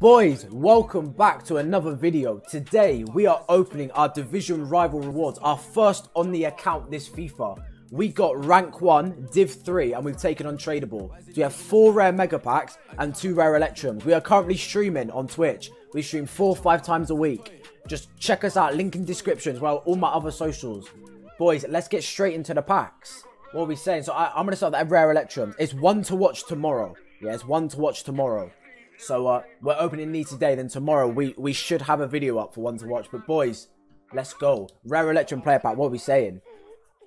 Boys, welcome back to another video. Today we are opening our division rival rewards, our first on the account this FIFA. We got rank 1, div 3, and we've taken untradeable. So we have 4 rare mega packs and 2 rare electrums. We are currently streaming on Twitch. We stream 4 or 5 times a week. Just check us out, link in descriptions, well, all my other socials. Boys, let's get straight into the packs. What are we saying? So I'm going to start with that rare electrum. It's one to watch tomorrow. Yeah, it's one to watch tomorrow. So we're opening these today, then tomorrow we should have a video up for one to watch. But boys, let's go. Rare Electrum player pack, what are we saying?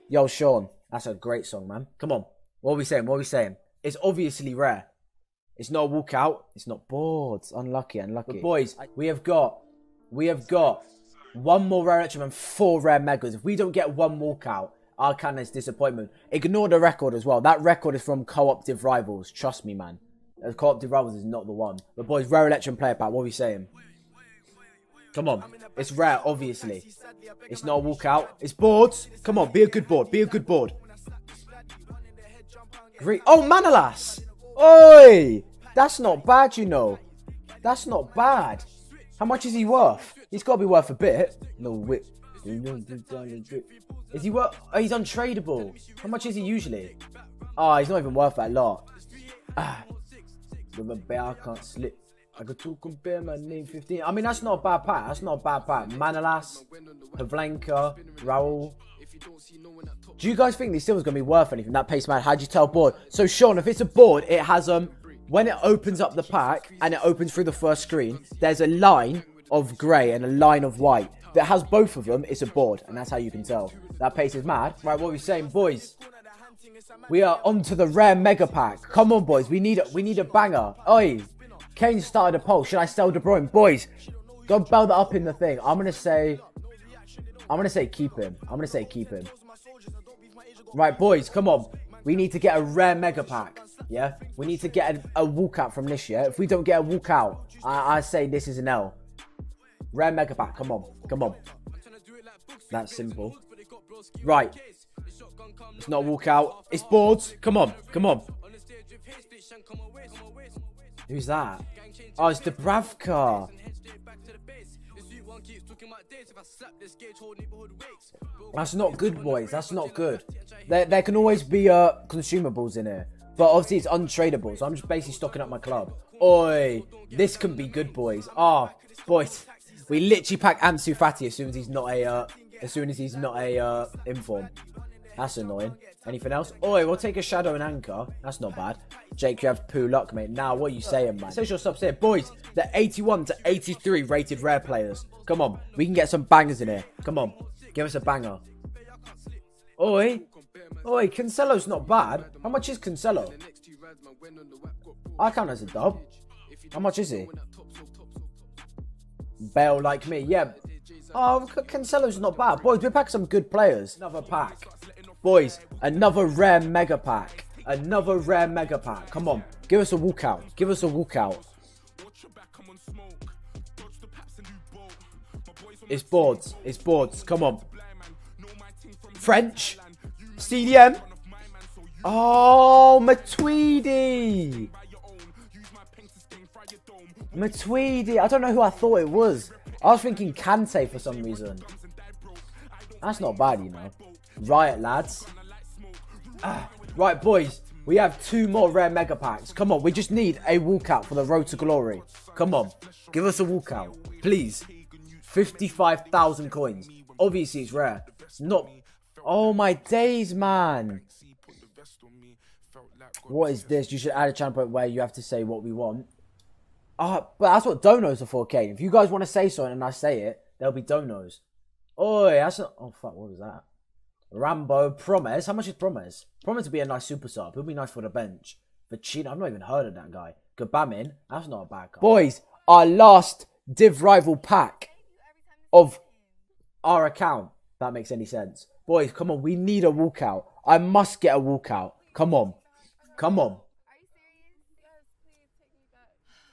Yo, Sean, that's a great song, man. Come on. What are we saying? What are we saying? It's obviously rare. It's not a walkout. It's not boards. Unlucky, unlucky. But boys, we have got one more rare electrum and 4 rare megas. If we don't get one walkout, our cannon's disappointment. Ignore the record as well. That record is from Co-optive Rivals. Trust me, man. Co-optive Rivals is not the one. But boys, rare election player pack, what are we saying? Come on. It's rare, obviously. It's not a walkout. It's boards. Come on, be a good board. Be a good board. Great. Oh, Manolas. Oi! That's not bad, you know. That's not bad. How much is he worth? He's got to be worth a bit. No whip. Is he worth... Oh, he's untradeable. How much is he usually? Oh, he's not even worth that lot. Ah. With a bear, I can't slip. I could talk and bear my name 15. I mean, that's not a bad pack. That's not a bad pack. Manolas, Pavlenka, Raul. Do you guys think this silver's going to be worth anything? That pace, man. How'd you tell board? So, Sean, if it's a board, it has, when it opens up the pack and it opens through the first screen, there's a line of grey and a line of white. That has both of them, it's a board. And that's how you can tell. That pace is mad. Right, what are we saying, boys? We are on to the rare mega pack. Come on, boys. We need a banger. Oi, Kane started a poll. Should I sell De Bruyne? Boys, go bell that up in the thing. I'm gonna say keep him. I'm gonna say keep him. Right, boys, come on. We need to get a rare mega pack. Yeah, we need to get a walkout from this year. If we don't get a walkout, I say this is an L. Rare mega pack. Come on, come on. That's simple. Right. It's not a walkout. It's boards. Come on. Come on. Who's that? Oh, it's Dubravka. That's not good, boys. That's not good. There can always be consumables in here. But obviously, it's untradeable. So I'm just basically stocking up my club. Oi. This can be good, boys. Oh, boys. We literally pack Ansu Fati as soon as he's not a... inform. That's annoying. Anything else? Oi, we'll take a shadow and anchor. That's not bad. Jake, you have poo luck, mate. Now, what are you saying, man? Social subs here. Boys, they're 81 to 83 rated rare players. Come on. We can get some bangers in here. Come on. Give us a banger. Oi. Oi, Cancelo's not bad. How much is Cancelo? I count as a dub. How much is he? Bale like me. Yeah. Oh, Cancelo's not bad. Boys, we pack some good players. Another pack. Boys, another rare mega pack. Another rare mega pack. Come on. Give us a walkout. Give us a walkout. It's boards. It's boards. Come on. French. CDM. Oh, Matuidi. Matuidi. I don't know who I thought it was. I was thinking Kante for some reason. That's not bad, you know. Riot, lads. Right, boys. We have 2 more rare mega packs. Come on, we just need a walkout for the road to glory. Come on. Give us a walkout. Please. 55,000 coins. Obviously, it's rare. It's not... Oh, my days, man. What is this? You should add a channel point where you have to say what we want. But that's what donos are for, Kane. If you guys want to say something and I say it, there'll be donos. Oi, that's not... Oh, fuck, what was that? Rambo, Promise. How much is Promise? Promise would be a nice super sub. He'll be nice for the bench. Vecino, I've not even heard of that guy. Gabamin, that's not a bad guy. Boys, our last Div Rival pack of our account. If that makes any sense. Boys, come on, we need a walkout. I must get a walkout. Come on. Come on.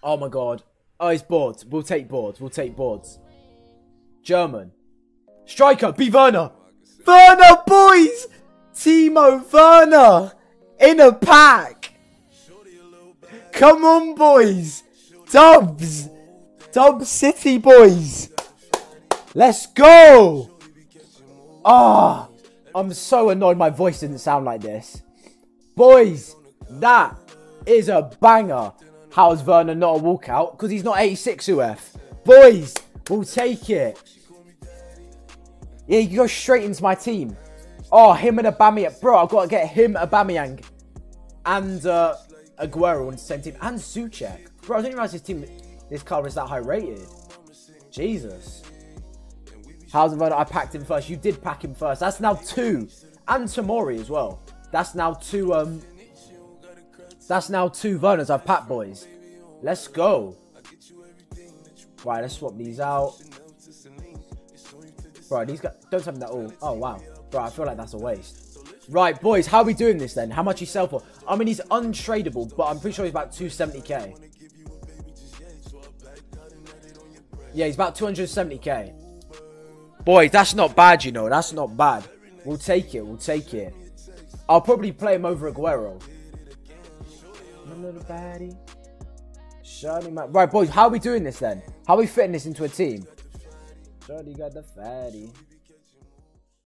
Oh my god. Oh, it's boards. We'll take boards. We'll take boards. German. Striker. Be Werner. Werner, boys! Timo Werner! In a pack! Come on, boys! Dubs! Dub City, boys. Let's go. Ah, I'm so annoyed my voice didn't sound like this. Boys, that is a banger. How is Werner not a walkout? Because he's not 86 UF. Boys, we'll take it. Yeah, you go straight into my team. Oh, him and Aubameyang. Bro, I've got to get him, Aubameyang, and Aguero on the same team. And Suchek. Bro, I didn't realize this team, this card was that high rated. Jesus. How's it? I packed him first. You did pack him first. That's now two. And Tamori as well. That's now two. That's now two Werners I've packed, boys. Let's go. Right, let's swap these out. Bro, these guys don't have them at all. Oh wow. Bro, I feel like that's a waste. Right, boys, how are we doing this then? How much he sell for? I mean, he's untradeable, but I'm pretty sure he's about 270k. Yeah, he's about 270k. Boys, that's not bad, you know. That's not bad. We'll take it. We'll take it. I'll probably play him over Aguero. My little baddie. Right, boys, how are we doing this then? How are we fitting this into a team? Shorty got the fatty.